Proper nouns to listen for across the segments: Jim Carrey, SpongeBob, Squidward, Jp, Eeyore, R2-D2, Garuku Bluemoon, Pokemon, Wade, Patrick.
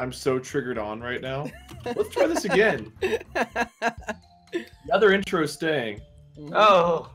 I'm so triggered on right now. Let's try this again. The other intro is staying. Oh.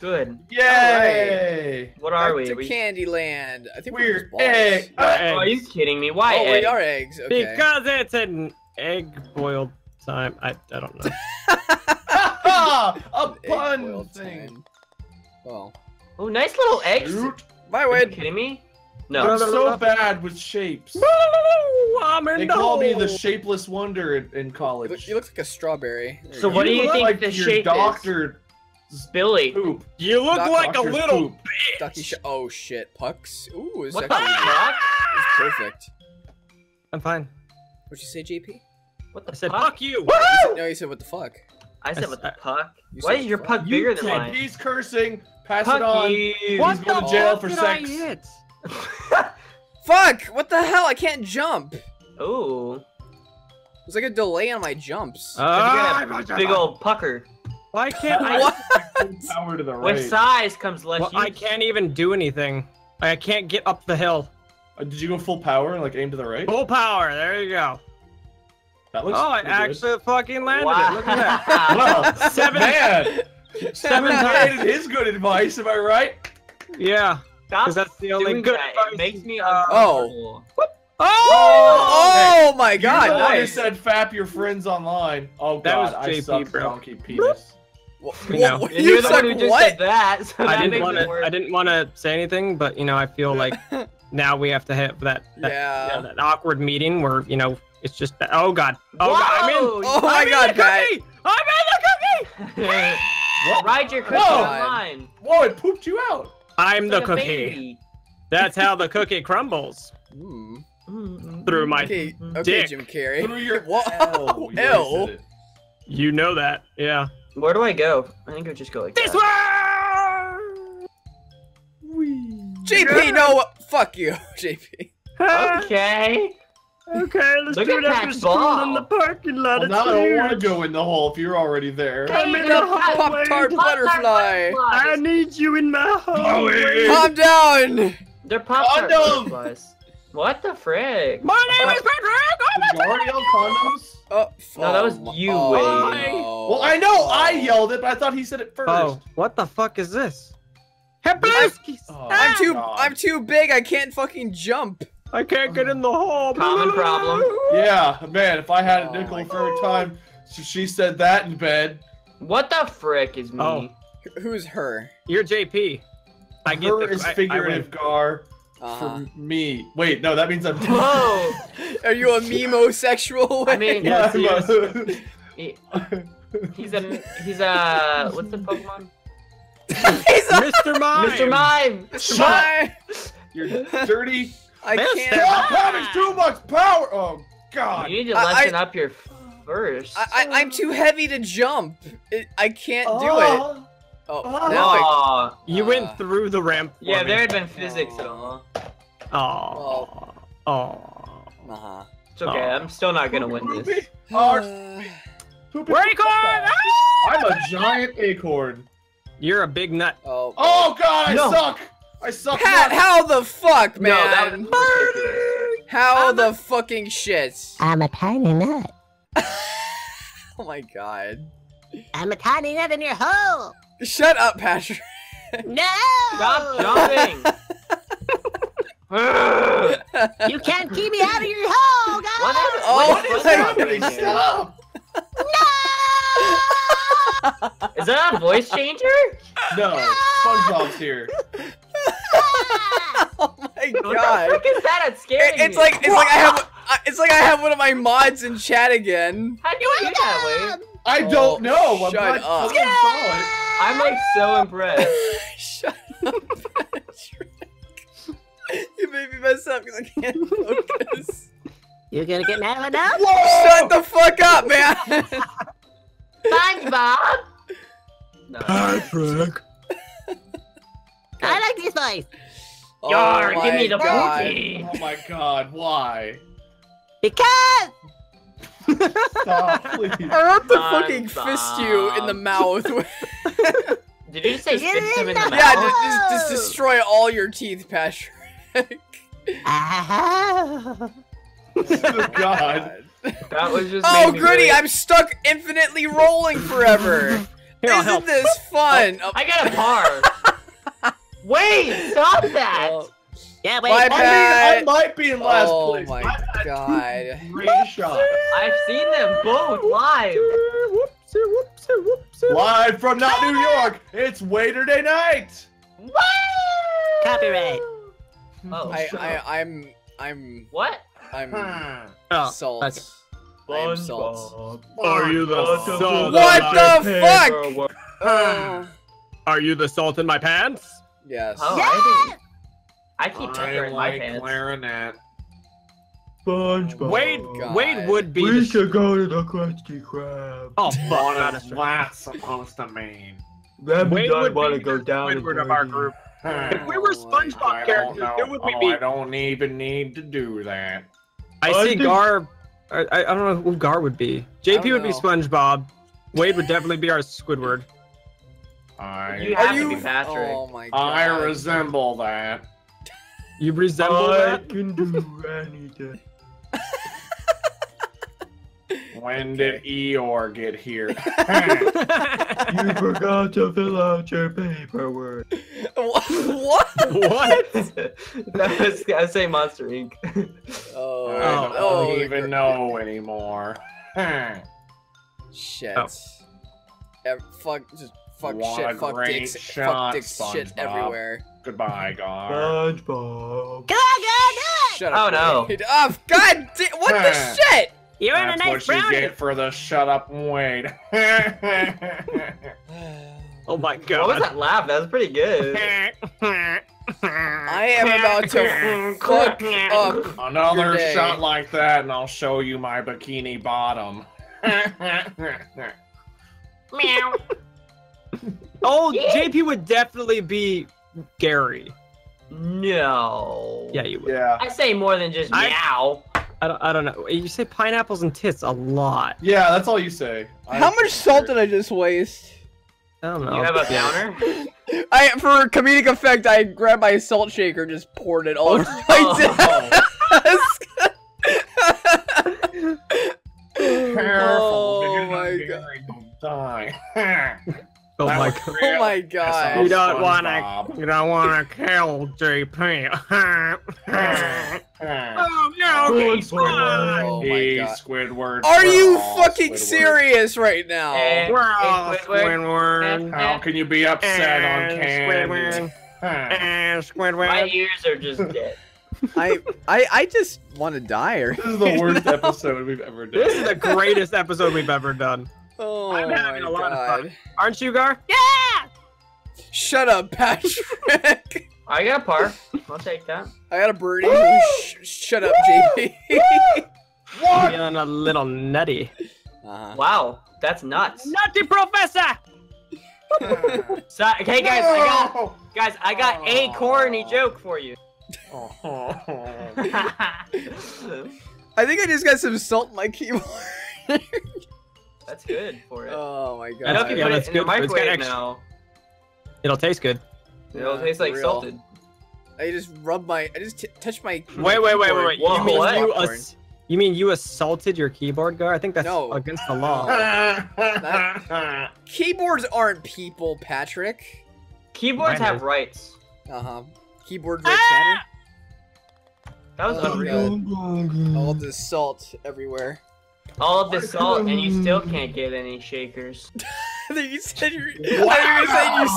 Good. Yay! Right. What are we? Back to Candyland. I think we're just eggs. Oh, are you kidding me? Why eggs? We are eggs. Okay. Because it's an egg boiled time. I don't know. A pun thing. Time. Well. Oh, nice little eggs. Bye, Wade. Are you kidding me? No. I'm so bad with shapes. They call me the shapeless wonder in college. You look like a strawberry. So what do you think like the shape doctor is? Billy. Poop. You look like a little poop. Bitch. Oh shit, pucks. Ooh, is that perfect? I'm fine. What'd you say, JP? What the? I said fuck you. No, you said what the fuck. I said what the puck. Why is your puck bigger than mine? He's cursing. Pass it on. He's going to jail for sex. Fuck! What the hell? I can't jump. Ooh. There's like a delay on my jumps. Big old pucker. Why can't I? With size comes less. Well, I can't even do anything. I can't get up the hill. Did you go full power and like aim to the right? Full power. There you go. That looks I actually fucking landed it. Look at that. Wow. Seven times is good advice. Am I right? Yeah. Stop that's the only good that. Advice. It makes me uncomfortable. Oh. Oh! Oh my God! I just said "fap your friends online." Oh God, that was JP, I suck donkey penis. Well, you suck what? That, so I didn't want to. I didn't want to say anything, but you know, I feel like now we have to have that awkward meeting where you know it's just that. Oh God! Oh Whoa! God! I'm in. Oh my God, guy! I'm in the cookie. Ride your cookie online. Whoa! It pooped you out. I'm the cookie. Baby. That's how the cookie crumbles. Mm. Through my dick. Jim Carrey. Through your L. You know that, yeah. Where do I go? I think I just go like this way. JP, no, fuck you, JP. Okay. Okay, let's do it after school in the parking lot. Well, now I don't want to go in the hole if you're already there. I'm in the hallway. Pop-Tart butterfly. I need you in my hallway. Calm down. They're Pop-Tart butterflies. What the frick? My name is Patrick. I'm condoms? Oh, no, that was you, Wade. Well, I know I yelled it, but I thought he said it first. Oh, what the fuck is this? I'm too big. I can't fucking jump. I can't get in the hole. Common problem. Yeah, man, if I had a nickel for a time, she said that in bed. What the frick is me? Oh. Who's her? You're JP. I get her is figurative, Gar. For me. Wait, no, that means I'm... Whoa! Are you a memosexual? I mean, yeah, he's a... What's the Pokemon? Mr. Mime! Mr. Mime! Mr. Mime! You're dirty... I can't. Stop having too much power. Oh God! You need to lessen up your first. I'm too heavy to jump. I can't do it. Oh! You went through the ramp. Yeah, there had been physics at all. It's okay. I'm still not gonna win this. Acorn! I'm a giant acorn. You're a big nut. Oh God! I suck. I suck. Pat, how the fuck, man? No, that was how the fucking shit? I'm a tiny nut. Oh my God. I'm a tiny nut in your hole. Shut up, Patrick. No! Stop jumping! You can't keep me out of your hole, guys! What is happening? Stop! No! Is that a voice changer? No. SpongeBob's here. Oh my God! What the fuck is that? It's scary. It's like I have one of my mods in chat again. How do you do that, Wade? I don't know. Shut up! I'm like so impressed. Shut up, Patrick. You made me mess up because I can't focus. You're gonna get mad at me now? Shut the fuck up, man! SpongeBob. No. Patrick. I like this place. Yar, give me the booty. Oh my God, why? Because. Stop, please. I want to fucking fist you in the mouth. Did you just say fist him in the mouth? Yeah, just destroy all your teeth, Patrick. Oh, God. That was just. Oh, goody! I'm stuck infinitely rolling forever. Here, isn't this fun? Oh, I got a par. Wait! Stop that. Well, yeah, wait. I might be in last place. Oh my God! Great shot. I've seen them both live. Live from not New York. It's Waiterday night. Woo! Copyright. Oh, I'm. What? I'm salt. That's... I'm salt. Are you the salt? What the fuck? Are you the salt in my pants? Yes. Oh, yeah! I keep tugging my pants. Clarinet. SpongeBob. Wade would be. We should go to the Krusty Krab. Oh, fuck. That's supposed to mean. Wade would want to go down of our group. If we were SpongeBob characters, there would be. I don't even need to do that. I see Gar. I don't know who Gar would be. JP would be SpongeBob. Wade would definitely be our Squidward. You have to be Patrick. Oh my God. I resemble that. You resemble that? I can do anything. When did Eeyore get here? You forgot to fill out your paperwork. What? What? That was, I say Monster Inc. Oh, I don't even know anymore. Shit. Oh. Fuck, just fuck shit, fuck dicks, fuck dick shit everywhere. Goodbye, Gar. SpongeBob. Shut up. Oh no. Oh, God, what the shit? You're in a nice brownie. That's what you get for the shut up Wade. Oh my God. What was that laugh? That was pretty good. I am about to cook up another shot like that, and I'll show you my bikini bottom. Meow. Oh, JP would definitely be Gary. No. Yeah, you would. Yeah. I say more than just meow. I don't know. You say pineapples and tits a lot. Yeah, that's all you say. How much salt did I just waste? I don't know. You have a downer? For comedic effect, I grabbed my salt shaker and just poured it all over my desk. Careful. Oh my God. Oh my God. You don't want to kill JP. Oh no! Okay, Squidward. Oh my God. Squidward. Are you fucking serious right now? We're all Squidward. How can you be upset on candy? Squidward. My ears are just dead. I just want to die. Right this is the worst episode we've ever done. This is the greatest episode we've ever done. Oh I'm having a lot of fun. Aren't you, Gar? Yeah! Shut up, Patrick. I got a par. I'll take that. I got a birdie. Shut up, JP. What? Feeling a little nutty. Wow, that's nuts. Nutty professor. So, hey guys, no! I got a corny joke for you. I think I just got some salt in my keyboard. That's good for it. Oh my God. I hope you put it in the microwave now. It'll taste good. It'll taste like salted. I just rub my. I just touch my. Wait! Whoa, you mean you assaulted your keyboard, Gar? I think that's against the law. Keyboards aren't people, Patrick. Keyboards have rights. Keyboard rights matter. That was unreal. All this salt everywhere. All of this salt, and you still can't get any shakers. You said you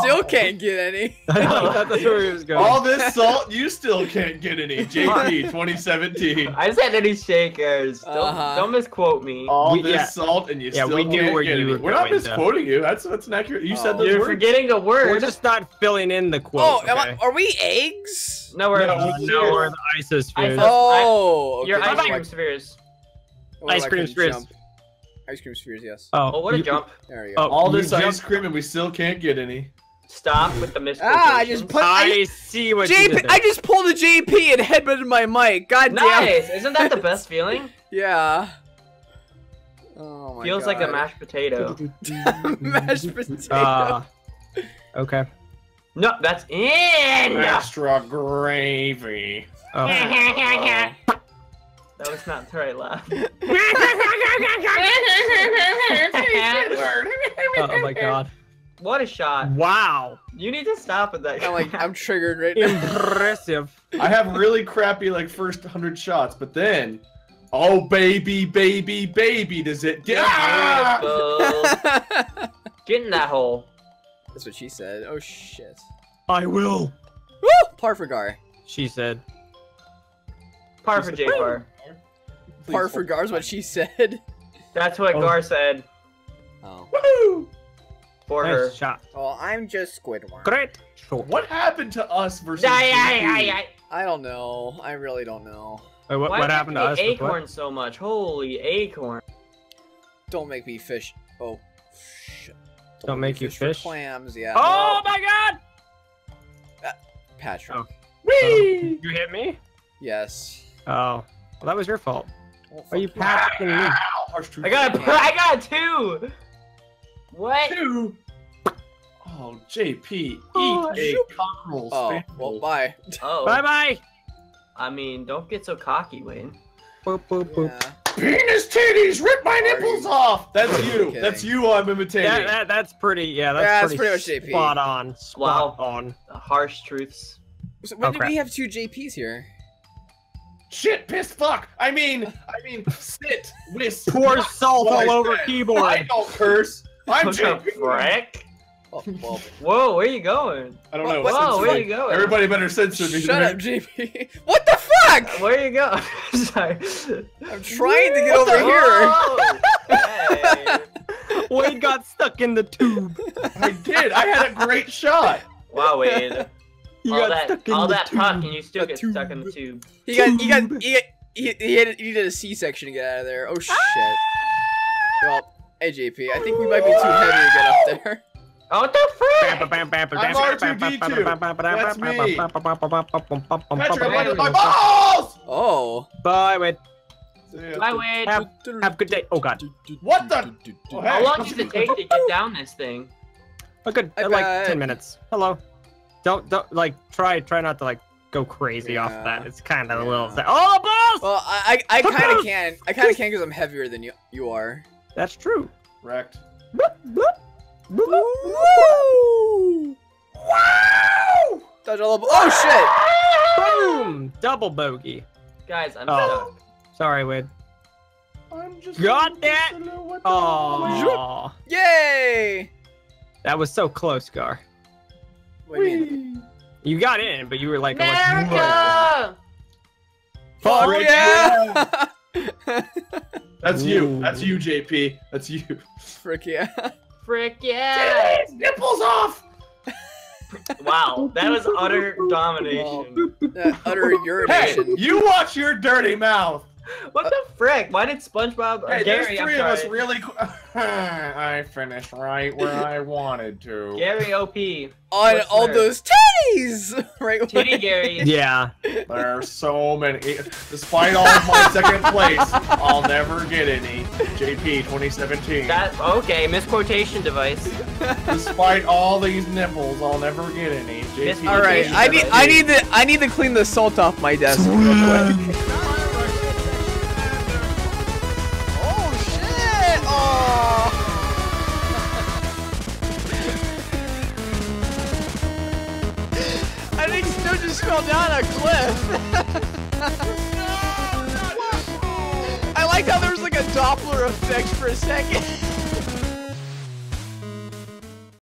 still can't get any. I know, that's where he was going. All this salt, you still can't get any. JP 2017. I said any shakers. Don't misquote me. All this salt, and you still can't get any. We're not misquoting you. That's an accurate. You said those words. You're forgetting a word. We're just not filling in the quote. Oh, are we eggs? No, we're the isospheres. Oh, you're isospheres. Ice cream spheres. Jump. Ice cream spheres, yes. Oh, what a jump. There we go. All this ice cream and we still can't get any. Stop with the misquotation. I just put I see what JP, you did there. I just pulled a JP and headbutted my mic. God damn. Nice. Isn't that the best feeling? Yeah. Oh my God. Feels like a mashed potato. Mashed potato. Okay. No, that's in. Extra gravy. Oh. That was not the right laugh. Oh my god. What a shot. Wow. You need to stop with that. I'm triggered right now. Impressive. I have really crappy first 100 shots, but then oh baby, baby, baby does it get Get in that hole. That's what she said. Oh shit. I will. Woo! Par for Gar. She said. Par for J-Par. Par for Gar is what she said. That's what Gar said. Oh. Woohoo! For her. Shot. Oh, I'm just Squidward. Great. Short. What happened to us versus I don't know. I really don't know. Wait, what happened to us? Acorn so much. Holy acorn. Don't make me fish. Oh. Shit. Don't make you fish? Clams, yeah. Oh my god! Patrick. Oh. Whee! You hit me? Yes. Oh. Well, that was your fault. Well, are you Patrick and me? I got two! What? Two? Oh, JP. Oh, eat a cockerel. Oh, well, bye. Oh. Bye-bye! I mean, don't get so cocky, Wayne. Boop, boop, boop. Yeah. Penis titties, rip my nipples off! That's you. Kidding. That's you I'm imitating. Yeah, that's pretty, that's pretty much JP. Spot on. Spot on. The harsh truths. So when did we have two JPs here? Shit, piss, fuck! I mean, sit, whisk. Pour salt all over keyboard. I don't curse. I'm JP. Whoa, where are you going? I don't know. Whoa, where are you going? Everybody better censor me. Shut up, JP. What the fuck? Where are you going? Sorry. I'm trying to get over here. Hey. Wade got stuck in the tube. I did. I had a great shot. Wow, Wade. You all that puck and you still get stuck in the tube. He needed a C-section to get out of there. Oh shit. Well, hey JP, I think we might be too heavy to get up there. Oh, the frick! I'm R2-D2! That's me! Patrick, I landed my balls! Oh. Bye, Wade. Bye, Wade. Have a good day. Oh, god. What the? Oh, hey. How long does it take to get down this thing? Okay, like 10 minutes. Hello. Don't, like, try not to, like, go crazy off that. It's kind of a little... Oh, balls! Well, I kind of can. I kind of can because I'm heavier than you are. That's true. Wrecked. Bloop, bloop. Woo! Wow! Oh shit! Boom! Double bogey. Guys, I'm stuck. Sorry, Wade. I'm just got that. Oh! Yay! That was so close, Gar. What do you mean? You got in, but you were like, America! Fuck yeah! That's you. That's you, JP. That's you. Frick yeah. Frick yeah! Dude, nipples off! Wow, that was utter domination. Utter urination. Hey, you watch your dirty mouth! What the frick? Why did SpongeBob or Gary, I'm sorry. There's three of us really I finished right where I wanted to. Gary OP. On all those titties! Right Titty Gary. Yeah. There are so many. Despite all of my second place, I'll never get any. JP 2017. That, okay, misquotation device. Despite all these nipples, I'll never get any. JP. Alright, I need to clean the salt off my desk real quick. Fell down a cliff. I like how there's like a Doppler effect for a second.